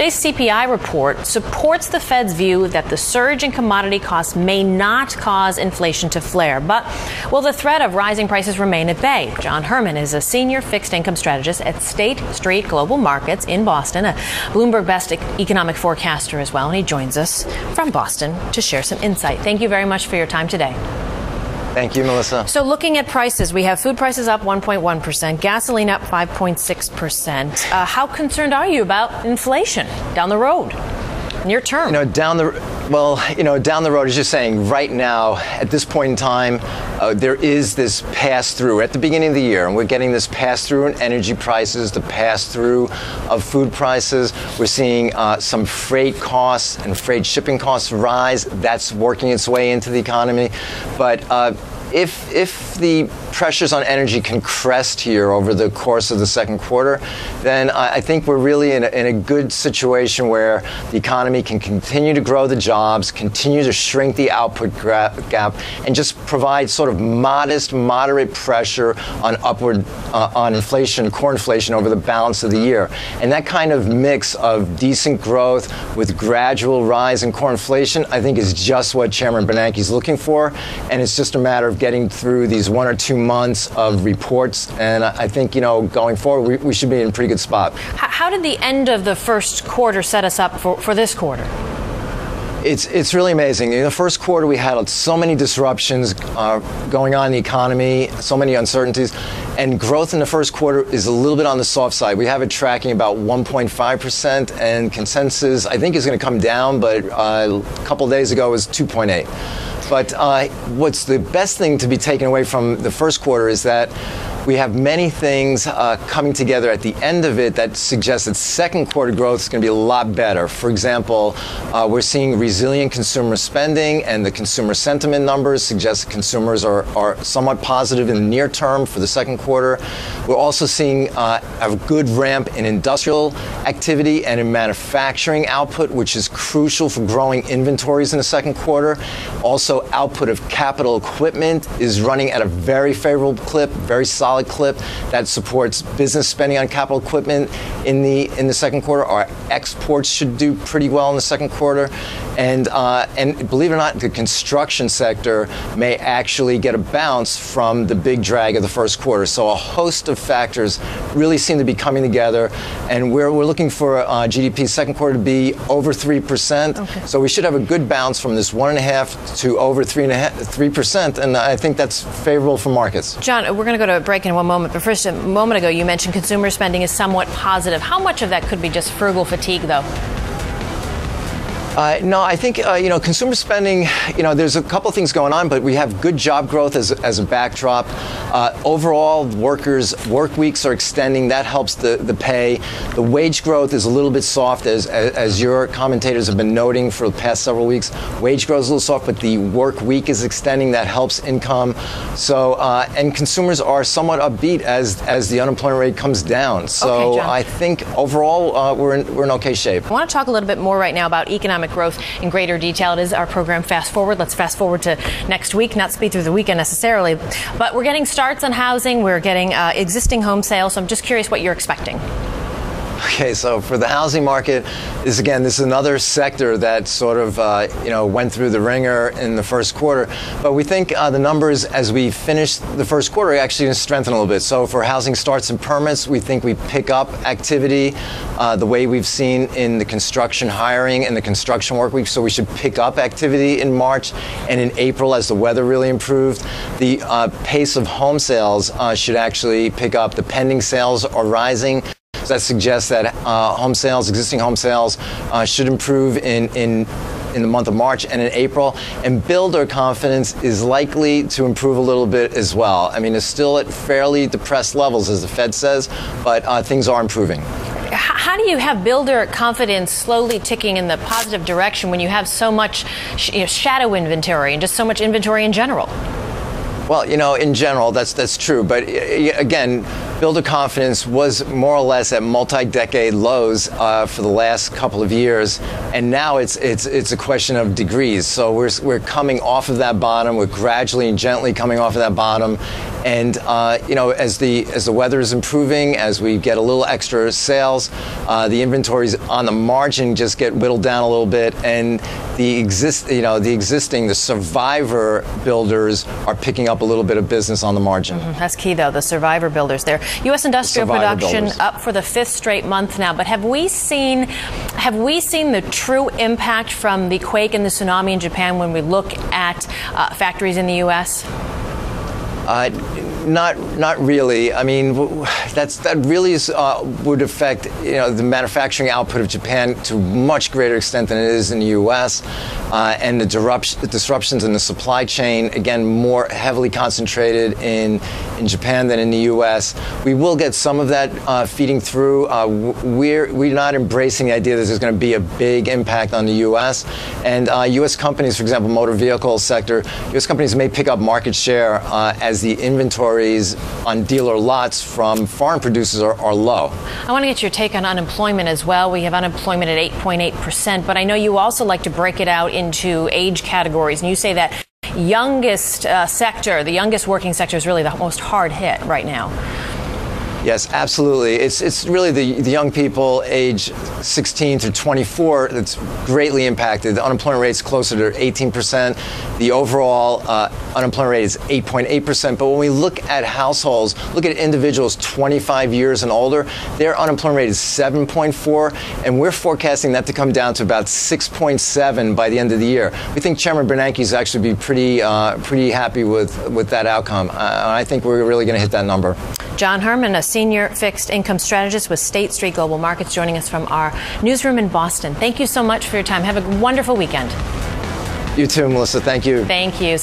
Today's CPI report supports the Fed's view that the surge in commodity costs may not cause inflation to flare. But will the threat of rising prices remain at bay? John Herrmann is a senior fixed income strategist at State Street Global Markets in Boston, a Bloomberg Best Economic Forecaster as well. And he joins us from Boston to share some insight. Thank you very much for your time today. Thank you, Melissa. So looking at prices, we have food prices up 1.1%, gasoline up 5.6%. How concerned are you about inflation down the road, near term? Down the road, as you're saying, right now, at this point in time, there is this pass-through at the beginning of the year, and we're getting this pass-through in energy prices, the pass-through of food prices. We're seeing some freight costs and freight shipping costs rise. That's working its way into the economy. But if the pressures on energy can crest here over the course of the second quarter, then I think we're really in a good situation where the economy can continue to grow the jobs, continue to shrink the output gap, and just provide sort of moderate pressure on inflation, core inflation over the balance of the year. And that kind of mix of decent growth with gradual rise in core inflation, I think, is just what Chairman Bernanke's looking for, and it's just a matter of getting through these 1 or 2 months of reports, and I think, going forward, we should be in a pretty good spot. How did the end of the first quarter set us up for this quarter? It's really amazing. In the first quarter, we had so many disruptions going on in the economy, so many uncertainties, and growth in the first quarter is a little bit on the soft side. We have it tracking about 1.5%, and consensus, I think, is going to come down, but a couple of days ago it was 2.8. But what's the best thing to be taken away from the first quarter is that we have many things coming together at the end of it that suggests that second quarter growth is going to be a lot better. For example, we're seeing resilient consumer spending, and the consumer sentiment numbers suggest that consumers are somewhat positive in the near term for the second quarter. We're also seeing a good ramp in industrial activity and in manufacturing output, which is crucial for growing inventories in the second quarter. Also, output of capital equipment is running at a very favorable clip, very solid clip that supports business spending on capital equipment in the second quarter. Our exports should do pretty well in the second quarter, and believe it or not, the construction sector may actually get a bounce from the big drag of the first quarter. So a host of factors really seem to be coming together, and we're looking for GDP second quarter to be over 3%. Okay. So we should have a good bounce from this 1.5 to over 3%, and I think that's favorable for markets. John, we're going to go to a break in one moment, but first, a moment ago you mentioned consumer spending is somewhat positive. How much of that could be just frugal fatigue, though? No, I think, consumer spending, there's a couple things going on, but we have good job growth as a backdrop. Overall, workers' work weeks are extending. That helps the pay. The wage growth is a little bit soft, as your commentators have been noting for the past several weeks. Wage growth is a little soft, but the work week is extending. That helps income. So, and consumers are somewhat upbeat as the unemployment rate comes down. So, okay, John. I think overall, we're in okay shape. I want to talk a little bit more right now about economic growth in greater detail. It is our program Fast Forward. Let's fast forward to next week, not speed through the weekend necessarily, but we're getting starts on housing. We're getting existing home sales. So I'm just curious what you're expecting. Okay, so for the housing market, this is another sector that sort of, went through the ringer in the first quarter. But we think the numbers as we finish the first quarter are actually going to strengthen a little bit. So for housing starts and permits, we think we pick up activity the way we've seen in the construction hiring and the construction work week. So we should pick up activity in March and in April as the weather really improved. The pace of home sales should actually pick up. The pending sales are rising. That suggests that existing home sales, should improve in the month of March and in April, and builder confidence is likely to improve a little bit as well. I mean, it's still at fairly depressed levels, as the Fed says, but things are improving. How do you have builder confidence slowly ticking in the positive direction when you have so much shadow inventory and just so much inventory in general? Well, in general, that's true. But again, builder confidence was more or less at multi-decade lows for the last couple of years, and now it's a question of degrees. So we're coming off of that bottom. We're gradually and gently coming off of that bottom, And as the weather is improving, as we get a little extra sales, the inventories on the margin just get whittled down a little bit, and the survivor builders are picking up a little bit of business on the margin. Mm-hmm. That's key, though, the survivor builders there. U.S. industrial production up for the fifth straight month now, but have we seen the true impact from the quake and the tsunami in Japan when we look at factories in the U.S.? Not really. I mean, that really would affect the manufacturing output of Japan to much greater extent than it is in the U.S. And the disruptions in the supply chain, again, more heavily concentrated in Japan than in the U.S. We will get some of that feeding through. We're not embracing the idea that there's going to be a big impact on the U.S. And U.S. companies, for example, motor vehicle sector, U.S. companies may pick up market share as the inventory on dealer lots from foreign producers are low. I want to get your take on unemployment as well. We have unemployment at 8.8%, but I know you also like to break it out into age categories, and you say that the youngest working sector is really the most hard hit right now. Yes, absolutely. It's really the young people age 16 through 24 that's greatly impacted. The unemployment rate's closer to 18%. The overall unemployment rate is 8.8%. But when we look at households, look at individuals 25 years and older, their unemployment rate is 7.4%, and we're forecasting that to come down to about 6.7% by the end of the year. We think Chairman Bernanke's actually be pretty happy with that outcome. I think we're really going to hit that number. John Herrmann, a senior fixed income strategist with State Street Global Markets, joining us from our newsroom in Boston. Thank you so much for your time. Have a wonderful weekend. You too, Melissa. Thank you. Thank you.